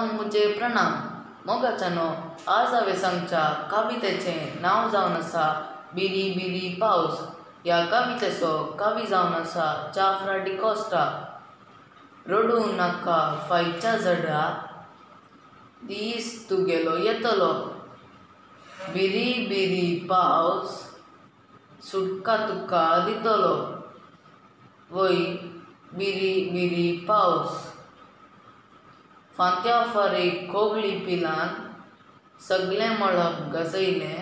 तमन मुझे प्रणाम। मोगाचनो आजावे संगचा कवितेचे नाव जावन आसा बिरी बिरी पावस। ह्या कवितेचो कवी जावन आसा जाफ्रा डिकॉस्टा। रडू नाका फायच्या झडा, दीस तुगेलो येतलो। बिरी बिरी पावस सुटका तुका दितलो। वय बिरी बिरी पावस। फांत्या फारी कोगली पिलान सगले मळब गजयले।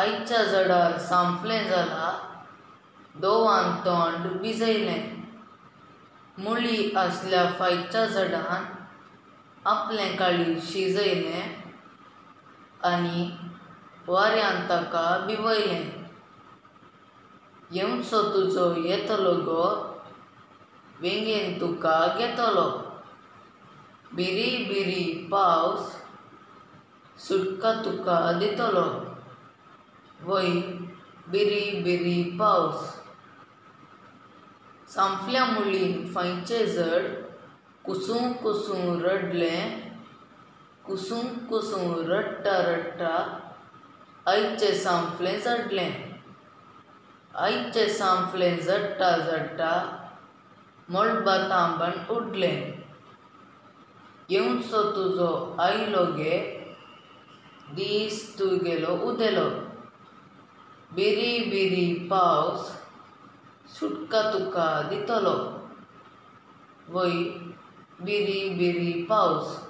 आयच्या जडार सांपले जाला, दोवान तोंड भिजयले। मुळी आसल्या फायच्या जडान आपले काळी शिजयले आनी वाऱ्यान ताका भिवयले। येवचो तुजो येतलो गो, वेंगेन तुका घेतलो। बिरी बिरी पावस सुटका तुका दितलो। वय बिरी बिरी पावस। सांपल्या मुळीन फांचे जड, कुसूं कुसूं रडले। कुसूं कुसूं रडटा रडटा आईचे सांपले झडले। आईचे सांपले झडटा झडटा मळबा तांबण उडले। येवचो तुजो आयलो गे, दीस तुगेलो उदेलो। बिरी बिरी पावस सुटका तुका दितलो। वय बिरी बिरी पावस।